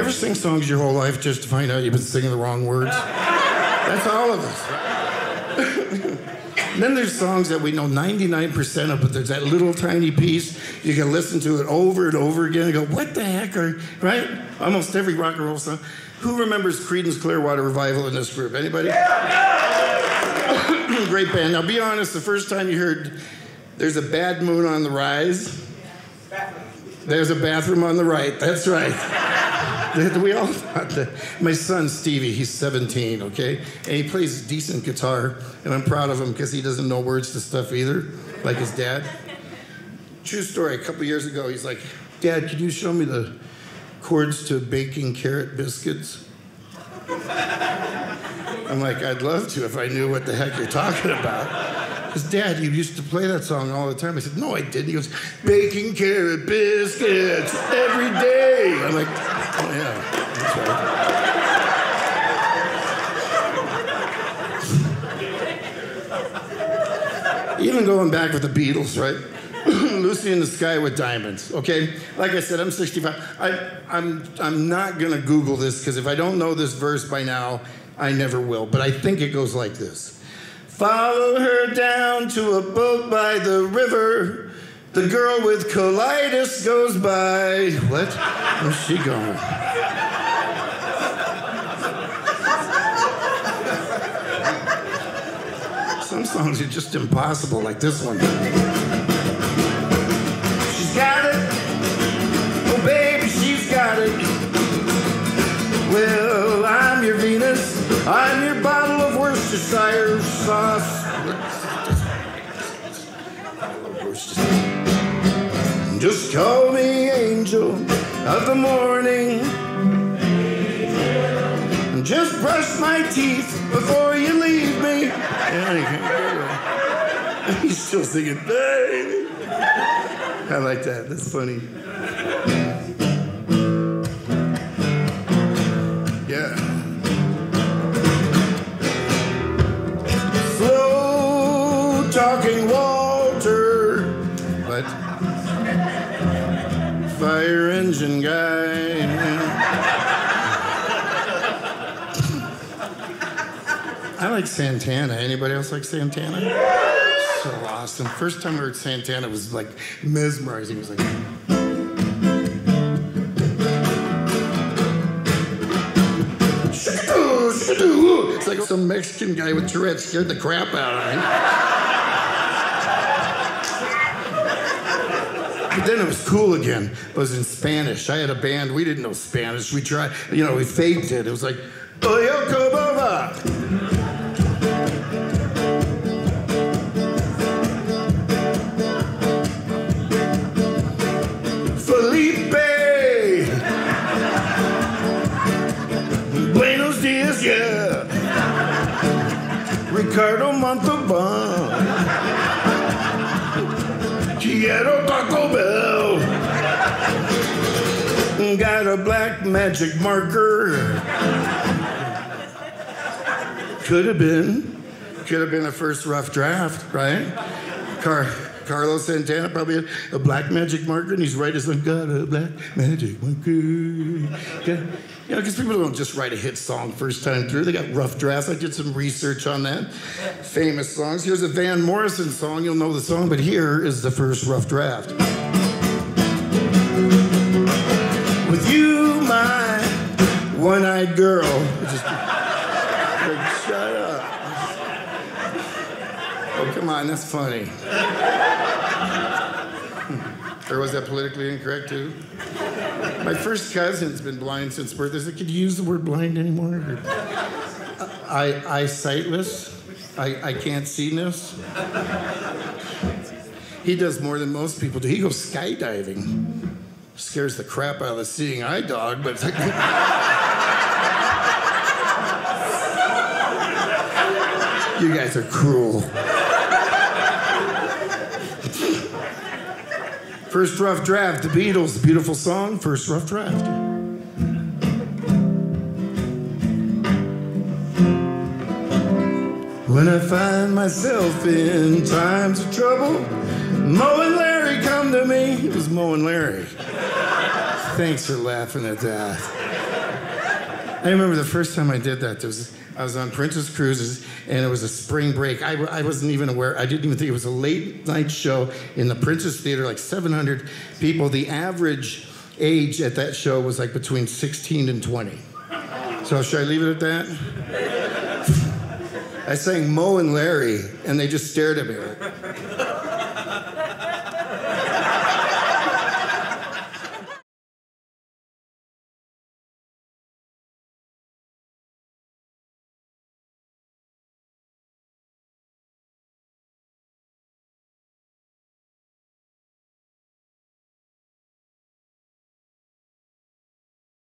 You ever sing songs your whole life just to find out you've been singing the wrong words? That's all of us. Then there's songs that we know 99% of, but there's that little tiny piece. You can listen to it over and over again and go, what the heck are, right? Almost every rock and roll song. Who remembers Creedence Clearwater Revival in this group? Anybody? Yeah. Great band. Now be honest, the first time you heard There's a Bad Moon on the Rise. There's a bathroom on the right. That's right. We all thought that. My son, Stevie, he's 17, okay? And he plays decent guitar, and I'm proud of him because he doesn't know words to stuff either, like his dad. True story, a couple years ago, he's like, Dad, can you show me the chords to baking carrot biscuits? I'm like, I'd love to if I knew what the heck you're talking about. Because, Dad, you used to play that song all the time. I said, no, I didn't. He goes, baking carrot biscuits every day. I'm like, oh, yeah, that's right. Even going back with the Beatles, right? Lucy in the Sky with Diamonds, okay? Like I said, I'm 65. I'm not going to Google this, because if I don't know this verse by now, I never will. But I think it goes like this. Follow her down to a boat by the river. The girl with colitis goes by. What? Where's she going? Some songs are just impossible, like this one. She's got it. Oh, baby, she's got it. Well, I'm your Venus. I'm your bottle of Worcestershire sauce. Just call me angel of the morning. And just brush my teeth before you leave me. He's still singing, baby. I like that. That's funny. Yeah. Talking Walter, but fire engine guy. I like Santana. Anybody else like Santana? So awesome. First time I heard Santana was like mesmerizing. It was like, it's like some Mexican guy with Tourette's scared the crap out of me. But then it was cool again. It was in Spanish. I had a band. We didn't know Spanish. We tried, you know, we faked it. It was like, Oyo Cobova. Felipe. Buenos dias, yeah. Ricardo Montalbán. Quiero Taco Bell. Got a black magic marker. Could have been. Could have been a first rough draft, right? Carlos Santana probably had a black magic marker, and he's right as I've got a black magic marker. Yeah. You know, because people don't just write a hit song first time through. They got rough drafts. I did some research on that. Famous songs. Here's a Van Morrison song. You'll know the song, but here is the first rough draft. With you, my one-eyed girl. Just, like, shut up. Oh, come on, that's funny. Or was that politically incorrect, too? My first cousin's been blind since birth. I said, could you use the word blind anymore? I sightless. I can't see-ness. He does more than most people do. He goes skydiving. Scares the crap out of the seeing eye dog, but... You guys are cruel. First rough draft, The Beatles, beautiful song, first rough draft. When I find myself in times of trouble, Mo and Larry come to me. It was Mo and Larry. Thanks for laughing at that. I remember the first time I did that, I was on Princess Cruises, and it was a spring break. I wasn't even aware. I didn't even think it was a late-night show in the Princess Theater, like 700 people. The average age at that show was like between 16 and 20. So should I leave it at that? I sang Mo and Larry, and they just stared at me like...